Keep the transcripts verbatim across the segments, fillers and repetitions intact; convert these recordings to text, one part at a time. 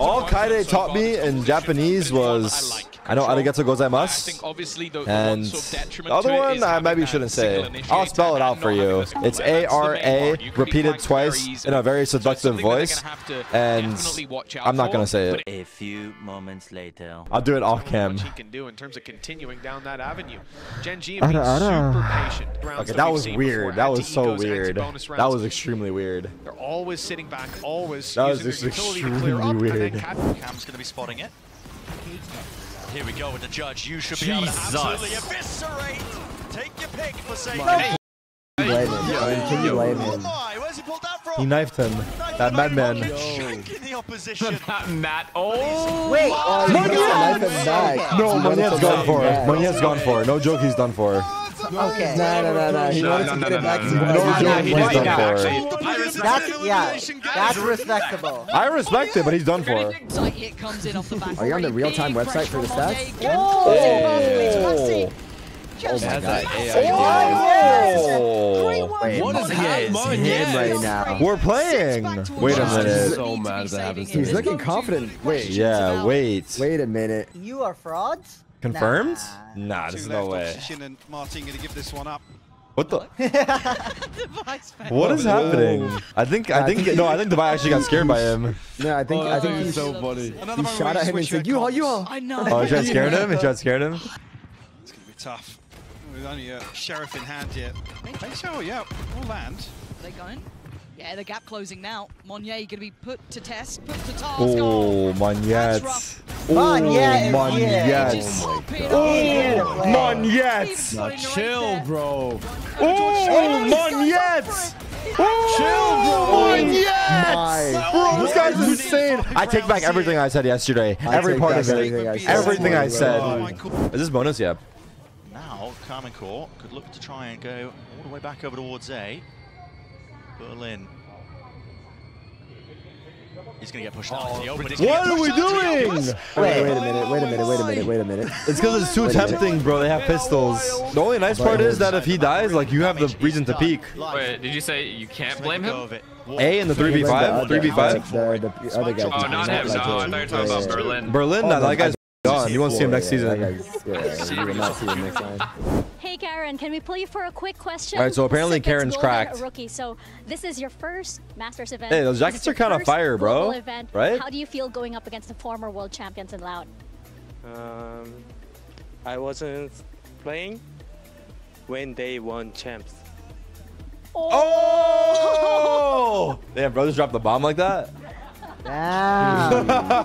All Kaede taught me in Japanese was, I know Aragato Gozaimasu, and the other one I maybe shouldn't say. I'll spell it out for you. It's A R A, repeated twice in a very seductive voice, and I'm not gonna say it. A few moments later, I'll do it off cam. I don't know. Okay, that was weird. That was so weird. That was extremely weird. They're always sitting back, always. That was just extremely weird. Cam's gonna be spotting it. Here we go with the judge. You should be able to absolutely eviscerate. Take your pick, Forsaken. Hey. Can you blame him? Can you blame him? Where's he pulled that from? He knifed him. That madman. Matt. Oh. Wait. Oh, Monier's no, Monier's gone for it. Monier's gone for it. No joke, he's done for. Okay. No, no, no, no. He wanted to get it back. No joke, he's done for. That's, yeah, that's respectable. I respect it, but he's done for. Are you on the real-time website for the stats? Oh! Oh my god. Oh! What is happening right now? We're playing! Wait a minute. So mad that happens. He's looking confident. Wait. Yeah, wait. Wait a minute. You are frauds? Confirmed? Nah, there's no way. Martin gonna give this one up. What the? What is happening? I think, I think, no, I think Dubai actually got scared by him. No, I think, oh, I think he's so funny. He shot at him and said, "You all, you all." I know. Oh, he tried scared him. He tried scared him. It's gonna be tough. With only a sheriff in hand yet. Hey, so yeah, we'll land. Are they going? Yeah, the gap closing now. Monier gonna be put to test, put to task. Oh, Monier. Oh, Monier. Monier. Oh, Monier. Now chill, bro. Oh, Monier. Oh, Monier. Bro, this guy's insane. I take back everything I said yesterday. Every part of it. Everything I said. Is this bonus? Yeah. Now, Common Core could look to try and go all the way back over towards A. Berlin. He's gonna get pushed out. Oh, what are we doing? Wait, wait a minute, wait a minute, wait a minute, wait a minute. It's because it's too tempting, bro. They have pistols. The only nice part is that if he dies, like, you have the reason to peek. Wait, did you say you can't blame him? A in the three v five? three v five? Oh, not him. No, I thought you were talking about Berlin. Berlin, that guy's gone. You won't see him next season. You will not see him next time. Hey Karen, can we pull you for a quick question? All right, so apparently Karen's cracked. Rookie, so this is your first Masters event. Hey, those jackets are kind of fire, bro. Event. Right? How do you feel going up against the former world champions in Loud? Um, I wasn't playing when they won champs. Oh! Oh! Damn, brothers dropped the bomb like that. Wow.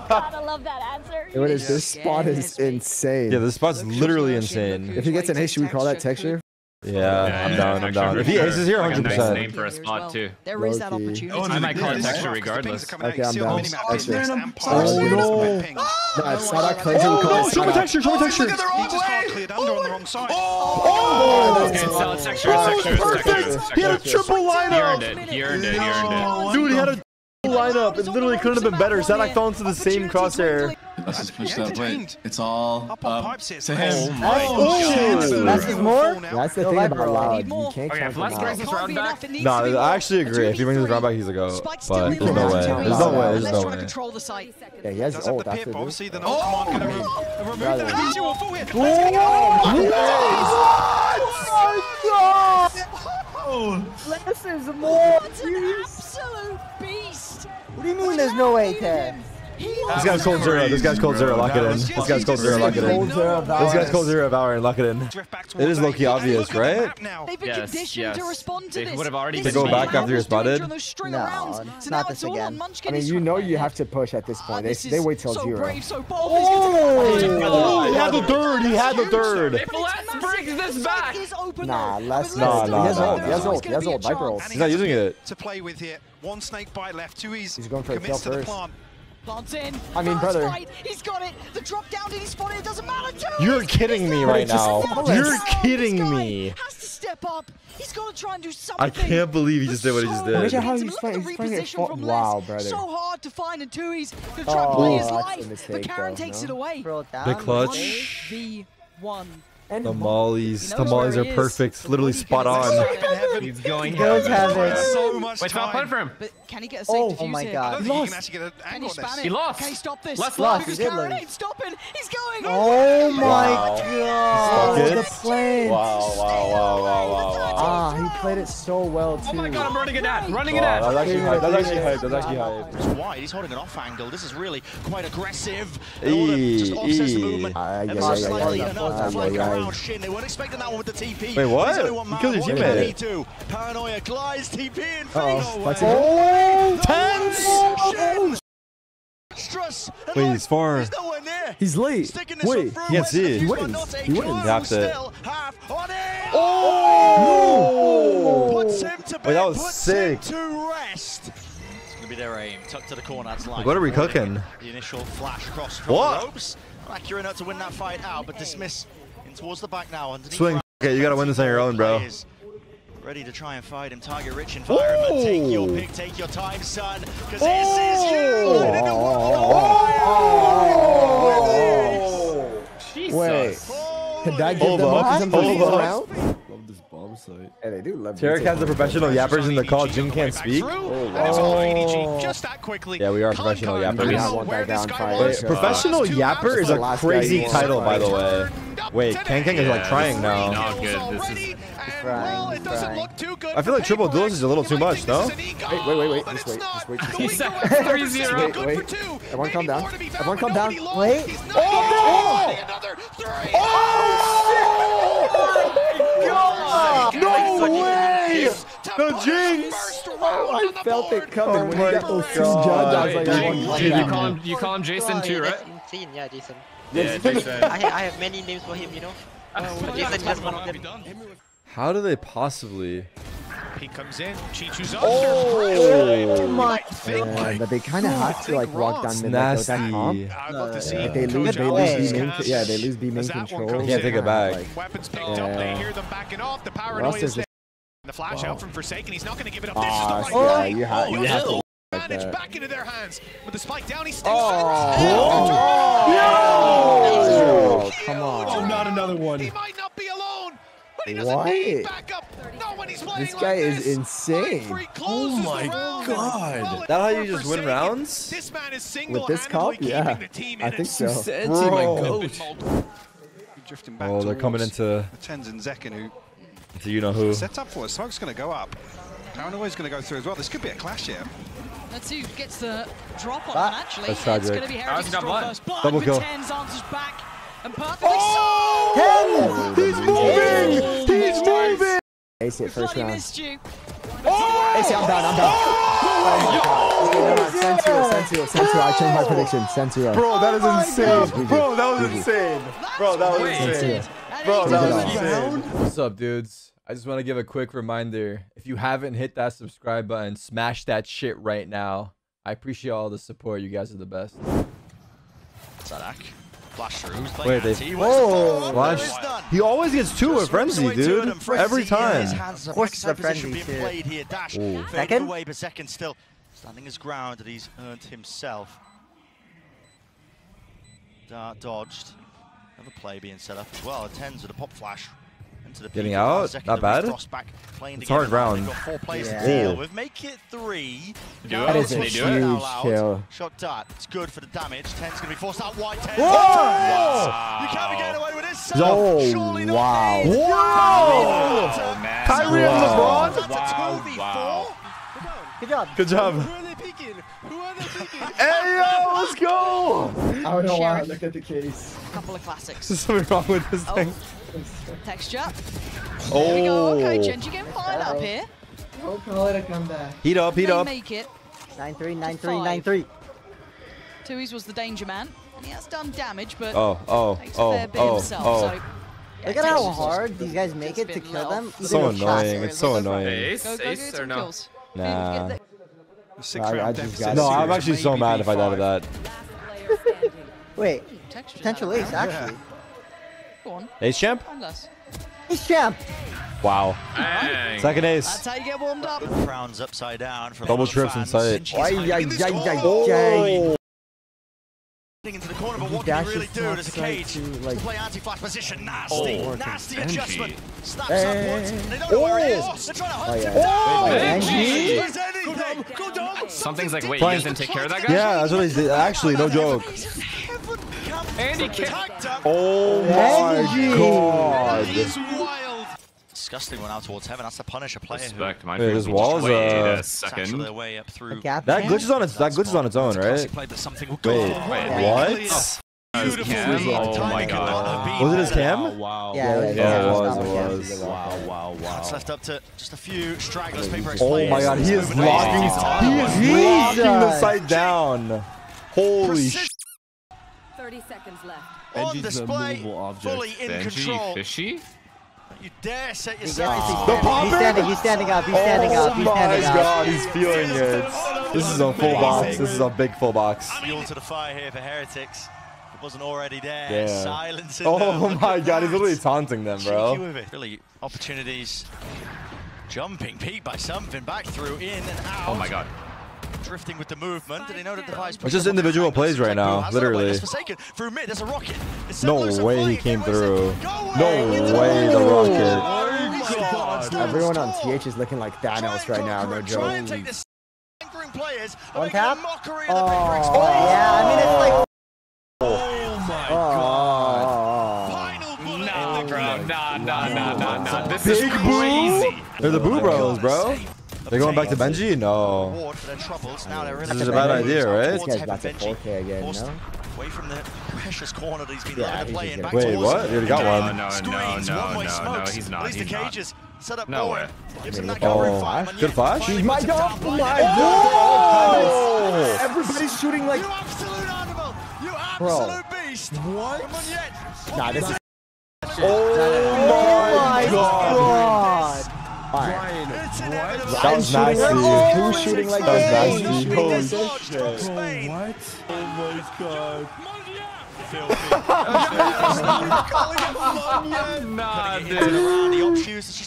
Gotta love that answer. Dude, what is this spot is insane. Yeah, this spot's literally insane. If he gets an ace, should we call that texture? Yeah, yeah, I'm yeah, down, I'm down. If he aces here, one hundred percent. Nice name for a spot too. There is that opportunity. Oh, I might call it texture regardless. Okay, I'm down. Texture. Oh no! No, Sadak claims we call it. Show me texture, show me texture. Oh! Okay, it's not texture, it's texture, it's texture. He had a triple lineup. He earned it, he earned it, he earned it. Dude, he had a lineup. It literally couldn't have been better. Sadak fell into the same crosshair. That's his push up. Wait, it's all up um, to him. Oh, that's more? That's the thing about Loud. You can't okay, count on Loud. No, I actually agree. If he brings his round back, he's a go. But there's no way. There's no way. There's no way. Yeah, he has old. That's it. Oh! What? This is more. That's an absolute beast. What do you mean there's no way, Ted? This guy's cold zero. This guy's cold zero. Lock it in. This guy's cold zero. Lock it in. This guy's cold zero. Valorant. Lock it in. It is low-key obvious, right? Yes. Yes. They would have already to go back after you're spotted. No, it's not this again. I mean, you know you have to push at this point. They they wait till zero. Oh! He had the third. He had the third. If Les brings this back, nah, Les. Nah, nah. He has ult. He has ult. He has ult. Viper ult. He's not using it. To play with here. One snake bite left. Too easy. He's going for a kill first. In. I mean, brother. Fight. He's got it. The drop down did he spot it? It doesn't matter to him. You're kidding me right now. You're kidding me. Has to step up. He's got to try and do something. I can't believe he just did what he just did. Look at the reposition from Les. Wow, brother. So hard to find in two-e's. The drop play is life. But Karen takes it away. The clutch. one v one. And tamales. Tamales are perfect. Is. Literally spot on. He's going heaven. He's going so much Wait, time. Wait, for him. But can he get a safe oh, oh my god. He lost. He, can he, spam he lost. Can he stop this? Let's lost. He's going. He's going. Oh my wow. god. Good. The plane. Wow, wow, wow, wow, wow, wow. Ah, he played it so well, too. Oh my god, I'm running it at. Running it at. That's actually hype. That's actually hype. That's actually hype. Why? He's holding an off angle. This is really quite aggressive. Just offsets the movement. Ever so slightly enough to flank around Shin. They weren't expecting that one with the T P. Wait, what? He killed his teammate. Paranoia glides T P in favor. Oh, tense! Struss. Wait, he's far. He's nowhere near. He's late. Wait, yes, he is. He wins. He wins. Half it. Oh! Puts him to bed. Wait, that was sick. To rest. It's gonna be their aim. Tucked to the corner. That's line. What are we cooking? The initial flash cross from the ropes. Accurate enough to win that fight out, but dismiss in towards the back now. Swing. Okay, you gotta win this on your own, bro. Ready to try and fight him. Target rich environment. Oh. Take your pick, take your time, son. Because oh. this is you! I didn't want to oh. Jesus. Wait. Could I give them up something around? Site. Yeah, they do love Tarik has the professional yappers in the call. Jin can't speak. Oh, wow. oh. Just that quickly. Yeah, we are professional yappers. We won't die down fight. Professional yapper is a crazy title, by the way. Wait, Kankang is like trying now. Not good. This is well, it doesn't look too good. I feel like triple duels is a little too much, though. Wait, wait, wait, wait. Just wait. Just wait. Just wait. Wait, wait. Everyone calm down. Everyone calm down. Wait. Oh, oh, shit. God. No way! The Jinx! Oh, I felt it coming. When got those two judges. You call him Jason too, right? Yeah, Jason. Yeah, Jason. I, ha I have many names for him, you know. Uh, Jason just one of them. How do they possibly? He comes in. Chichu's up. Oh, oh my! Man, but they kind of have to like walk down mid. That's nasty. I'd love to see. They lose. They lose B main. Yeah, they lose B main control. Can't take it back. Weapons picked up. They hear them backing off. The paranoia is there. The flash out from Forsaken. He's not going to give it up. This is the right one. Yeah, you have to manage back into their hands with the spike down. He sticks. Oh, come on! Not another one. He might not be alone. Why? This guy is insane. Oh my god. Is that how you just win rounds? With this comp? Yeah. I think so. Oh, they're coming into into you know who. Set up for us. Smoke's going to go up. Paranoia's going to go through as well. This could be a clash here. Let's see who gets the drop on actually. That's tragic. Double kill. Oh! Ken! He's moving! He's moving! Ace it first round. Ace it, I'm down, I'm down. Oh my god. Sentier, Sentier, Sentier. I changed my prediction. Sentier. Bro, that is insane. Bro, that was insane. Bro, that was insane. Bro, that was insane. What's up, dudes? I just want to give a quick reminder. If you haven't hit that subscribe button, smash that shit right now. I appreciate all the support. You guys are the best. Tarik. Flash through. Wait, they... Oh, flash. He always gets two with Frenzy, dude. Every time. Of course the Frenzy here. Ooh. Second? Away, but second still. Standing his ground that he's earned himself. Dart dodged. Another play being set up as well. A tens with a pop flash. Into the Getting out? Not bad. Back, it's hard round. Four plays yeah. to deal with. Make it three. That is a huge kill. Shot dart. It's good for the damage. Ten's going to be forced out wide. Ten. Whoa! Wow. You can't be getting away with this. Oh, surely wow. Not wow. Kyrie and LeBron. That's a two v four. Wow. Good job. Good job. Who are they picking? Who are they picking? Hey, yo, let's go. I don't know why I looked at the case. A couple of classics. There's something wrong with this oh. thing. Texture. Oh. There we go. Okay, Genji getting fired up here. We'll call it a comeback. Heat up, heat they up. Make it. nine three, nine three, nine three. Tui's was the danger man. And he has done damage, but oh, oh, takes oh, a fair bit oh, himself. Oh. So, yeah, look at how hard these guys make it to kill them. It's so annoying. It's so annoying. Ace, go, go, go, ace or no? Kills. Nah. Six I, I just got no, I'm actually so mad if I died of that. Wait, potential ace, actually. Yeah. Ace champ? Ace champ! Wow. Dang. Second ace. That's how you get warmed up. Crowns upside down from double trips inside. Into the corner but what can you really do as a cage? To, like, to play anti-flash position, nasty, oh, nasty adjustment. Snaps hey. upwards, and they don't know oh. where he is. They're trying to hunt him down. Benji! Go down, go down. Something's like, wait, you guys didn't take care of that guy? Yeah, that's what he's actually, no joke. Andy kicked up. Oh my god. Disgusting one out towards heaven. That's to punish a player. Respect, who, yeah, his walls uh, a second. Their way up through. That glitch is on its. That glitch is on its own, right? Wait, what? Oh my god! Was it his cam? Oh, wow. Yeah, yeah, yeah, it was. It was. It was. Wow, wow, wow. It's left up to just a few stragglers. Paper oh my god! He is locking. He is locking the site down. Holy shit! Thirty seconds left. On display, fully in control. Fishy. You dare set yourself. The bomber! He's standing, he's standing up, he's standing oh up, he's standing up. Oh my god, he's feeling it. This is a full box, this is a big full box. Fuel to the fire here for Heretics. It wasn't already there. Yeah. Silence in Oh them. my god, he's literally taunting them, bro. Really, opportunities. Jumping Pete by something, back through, in and out. Oh my god. Drifting with the movement. Did he know that the It's just individual plays right now, literally. Through mid, there's a rocket. No way he came through. No way the rocket. Everyone on T H is looking like Thanos right now, no joke. One tap? Oh, yeah, I mean, it's like... Oh my god. Final bullet on the ground. Nah, nah, nah, nah, nah. This is crazy. They're the Boo Bros, bro. They're going back to Benji? No. This is a bad idea, right? This guy's back to four K again, no? Away from the precious corner that he's been yeah, to play in. Back Wait, what? You already got one. No, no, no, no, no, he's not. At least the cage is set up no way. Oh, good flash. He's my god. Oh my god. Everybody's shooting like... You absolute animal. You absolute beast. What? Nah, this is... Oh my god. Brian, what? That was nasty. Who's shooting like that? Nasty. Holy shit. Oh, what? Oh my god. Nah, dude.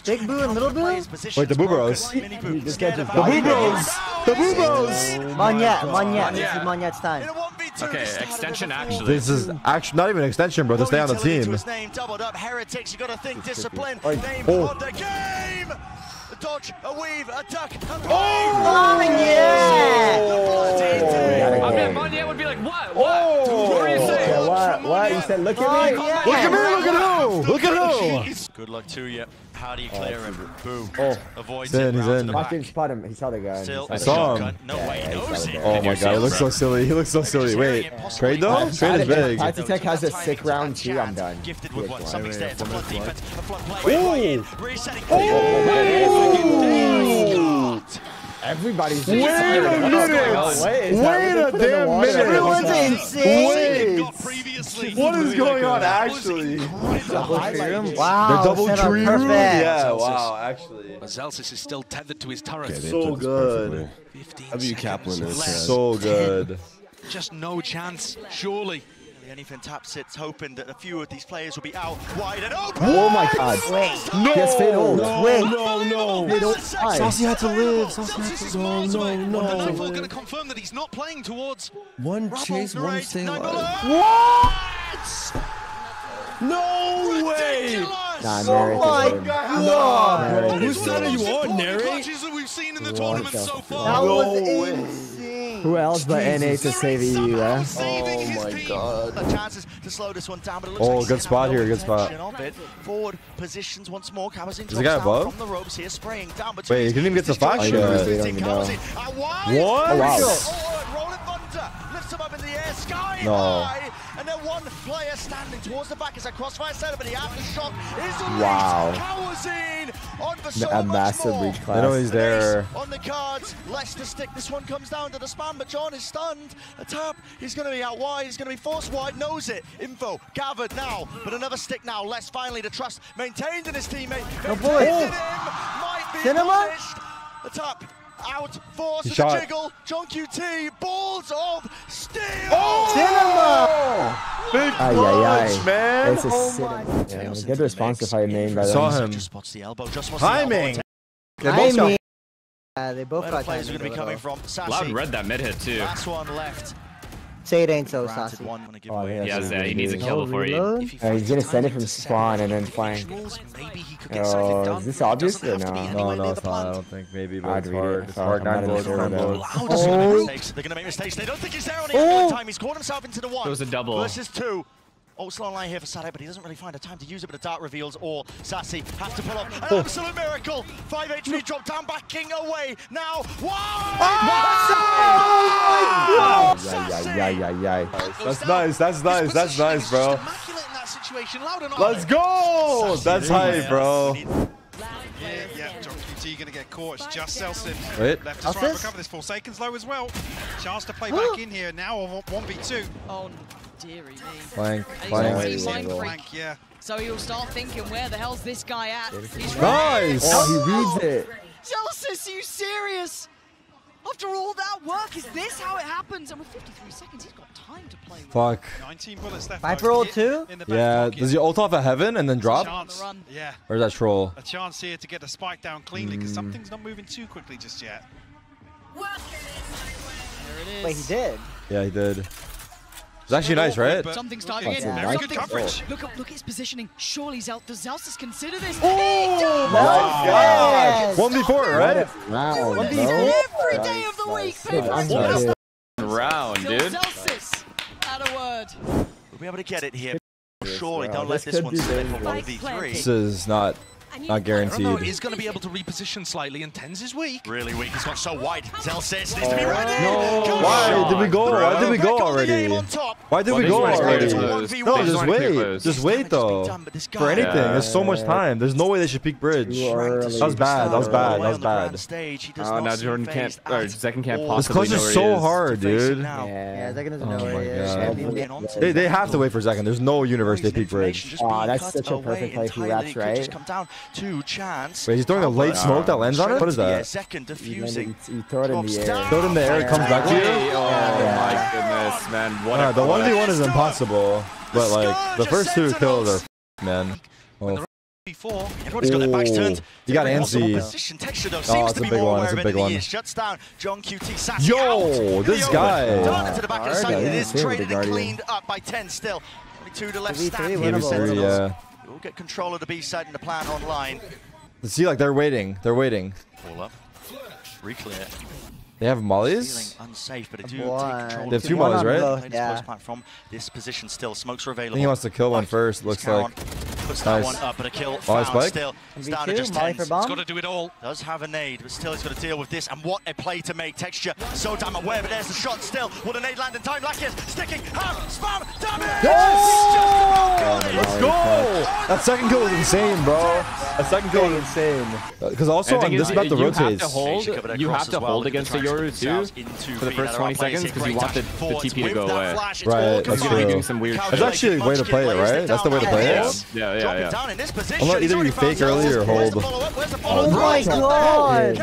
Big Boo and Little Boo? Wait, the Boo Bros. The Boo Bros. The Boo Bros. Monier, Monier. This is Monier's time. Okay, extension actually. This is actually not even an extension, bro. To stay on the team. Heretics, you gotta think discipline. Name of the game. Dodge, a weave, a duck, a oh, oh, yeah! Oh. I mean, Monier would be like, what? What? Oh. What are you saying? Okay, what? What? You said, look at oh, me. Yeah. Look at me, look at who? Look at who? Good luck to you. How do you clear oh, him? Boo. Oh. Avoids it. He's in. I can spot him. He saw the guy. Still, I saw him. No yeah, way. He knows it. Oh my god, he looks so silly. He looks so silly. Wait. Trade though? Trade is big. Tech has a sick round two. I'm done. Gifted with one. Something's there. It's a flood defense. A flood play. Resetting. Oh! Ooh. Everybody's wait a minute! Wait, wait a damn minute! Everyone's insane! Wait! What is going on actually? Double tree wow, double tree yeah, wow, actually. Zellsis is still tethered to his turret. Okay, so good. W Kaplan is so good. Just no chance, surely. Anything taps it's hoping that a few of these players will be out wide and open. Oh my god. Wait. No. Yes, fade ult. No, Wait. No, no, no. Sassi had to live. Sassi had to live. No, no, no. The Nightfall going to confirm that he's not playing towards... One chase, one stay alive. What? No way. Nah, oh my god. No. Whose side are you on, Neri? We've seen in the tournament so far. That was insane. Who else but N A to save E U, eh? Oh my god. Oh, good spot here, good spot. Is the guy above? Wait, he didn't even get the flash shot. What? Wow. No. And then one player standing towards the back is a crossfire setup, but the aftershock is unleashed. Wow. Powers in on for so a much massive more. Reach class. I know he's there. On the cards, Leicester stick. This one comes down to the spam, but John is stunned. A tap. He's going to be out wide. He's going to be forced wide. Knows it. Info gathered now, but another stick now. Les finally to trust maintained in his teammate. No boy. Him. Might be Cinema. The tap. Out, force the jiggle, John Q T, balls of steel! Oh! Cinema! Big punch, man! This is oh Cinema. Yeah, good response if I main by the way. Saw him. Timing! They're both got... Yeah, they both got timing. Loud read that mid hit too. Last one left. Say it ain't so, Sassi. Oh, yeah, yeah really he needs a kill before he... Uh, he's gonna send it from spawn and then flank. Oh, is this obvious or no? No, no, it's not. I don't think. Maybe, but it's hard. It's hard. Nine blows, nine blows. Oh! They're gonna make mistakes. They don't think he's there on the time. He's caught himself into the one. It was a double. Versus two. Also online here for Sadek, but he doesn't really find a time to use it, but the dart reveals, or Sassi has to pull up an oh. absolute miracle. five H P drop down, backing away. Now, wow! Oh, oh, Sassi! Yeah, yeah, yeah, yeah. That's nice, that's nice, that's nice, bro. Let's go! That's hype, bro. Yeah, yeah, John Q T gonna get caught. It's just Zellsis. Wait. Left to right, this? Recover this. Forsaken's low as well. Chance to play back in here. Now one v two. Oh, no. Deary me. Flank, flank, yeah. So he'll start thinking, where the hell's this guy at? He's nice! Oh, he reads it. Zellsis, are you serious? After all that work, is this how it happens? And with fifty-three seconds, he's got time to play. Fuck. nineteen bullets left. Viper ult too? Yeah, does he ult off at heaven and then drop? Yeah. Or is that troll? A chance here to get the spike down cleanly, because mm. something's not moving too quickly just yet. There it is. Wait, he did? Yeah, he did. It's actually nice, right? Something's diving in. Very good coverage. Look up, look at his positioning. Surely Zelt, does Zellsis consider this? Oh, oh my gosh! one v four, right? Wow. one v four every day of the week. Nice. Round, dude. Zellsis, out of word. We'll be able to get it here. Surely, don't let this one slip for one v three. This is not. Not guaranteed. I don't know, he's going to be able to reposition slightly, and Tens is weak. Really weak. He's got so wide. Zellsis needs to be ready. No. Why did we go? Why did we go already? Why did we go already? No, just wait. Just wait, though. For anything. There's so much time. There's no way they should peek bridge. That was bad. That was bad. That was bad. Oh, now Jordan can't. Or Zekin can't possibly. This clutch is so hard, dude. Yeah, Zekin doesn't know where he is. They have to wait for Zekin. There's no universe they peek bridge. Aw, that's such a perfect play for Raps, right? Two chance. Wait, he's throwing a late smoke that lands on it? What is that? Second diffusing. You throw it in the air. Throw it in the air, it comes back to you? Oh my goodness, man. What a play. The one v one is impossible, but like, the first two kills are f***ing, man. Oh. Before everybody's got their backs turned. You got antsy. Oh, it's a big one. It's a big one. Shuts down John Q T. Sassi. Yo, this guy. Into the back of the side. It is traded and cleaned up by ten still. Two to left stand here. Yeah. We'll get control of the B side and the plan online. Let's see, like they're waiting. They're waiting. Pull up. Re-clear. They have mollies? Unsafe, but they, do take control. They have two mollies, right? Yeah. From this position still. Smokes are available. I think he wants to kill one first, looks like. Puts that one up, but a kill found still. It's down to just ten. He's got to do it all. Does have a nade, but still he's got to deal with this. And what a play to make. Texture so damn aware, but there's the shot still. Will the nade land in time? Lack is sticking. Half spam. Damn it! Yes! Let's go! That second kill is insane, bro. That second kill is insane. Because also, on this map, the rotates. You have to hold against the Yoru too for the first twenty seconds because you want the, the T P to go away. Right, that's true. Doing some weird that's actually the way to play it, right? That's the way to play it? Yeah, yeah, yeah. Unless either you fake early or hold. Oh my god!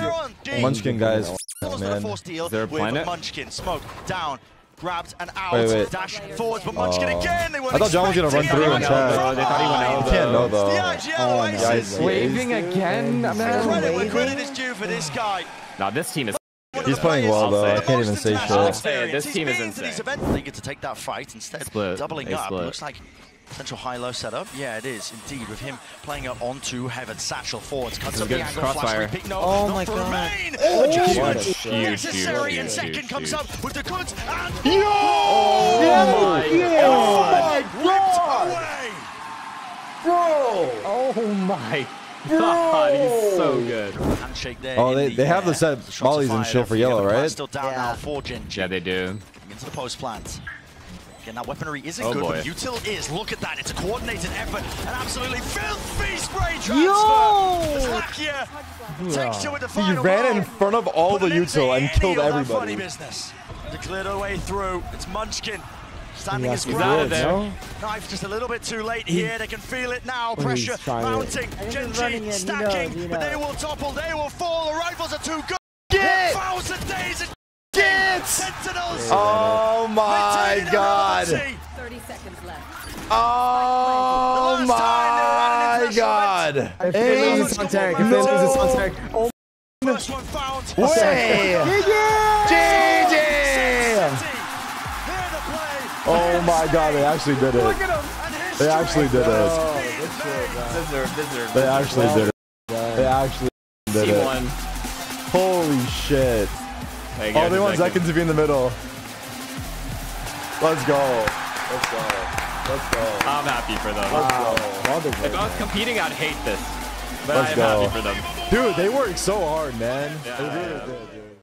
Munchkin, guys. Oh, man. Is there a planet? Munchkin, smoke, down. Grabs and out, wait, wait. Dash forwards, but Munchkin uh, again. They I thought John was gonna run through and try. No, they thought he went out though. Oh my god, waving again, man. Credit where credit is due for this guy. Now this team is. He's playing well though. I can't even say shit. I'll say this team is insane. They get to take that fight instead. Split. Doubling up. Looks like central high-low setup. Yeah, it is indeed. With him playing up onto Heaven. Satchel forwards cuts up the angle. Flash repeat. No, oh my god. Oh, adjustment necessary. And second comes up with the goods. And yo! Oh my god! Bro! Oh my. God, he's so good. Handshake there. Oh, they, the they have the set mollies and shield for yellow, right? Still down now for Genji. Yeah, they do. Into the post plant. Again, that weaponry isn't oh good, boy. But util is. Look at that. It's a coordinated effort. An absolutely filthy spray transfer. Yo! Texture with the final he ran round. In front of all Put the util and killed everybody. Declared her way through. It's Munchkin. Standing is out there. No? Knife just a little bit too late here. They can feel it now. Pressure mounting. Genji stacking. You know, you know. But they will topple. They will fall. The rifles are too good. Get! one thousand days of Get! Sentinels. Oh my god. thirty seconds left. Oh my god. Ace. Ace on Tarik. If this is on Tarik. Oh my. First one found. Way. G G! G G! They're the play. Oh my god, they actually did it. Look at him. They actually did it. Oh, this they actually did it. They actually did it. Holy shit. Oh, they want Zekin to be in the middle. Let's go. Let's go. Let's go. I'm happy for them. Wow. Let's go. If I was competing, I'd hate this. But Let's I am go. happy for them. Dude, they worked so hard, man. Yeah, they really did, dude.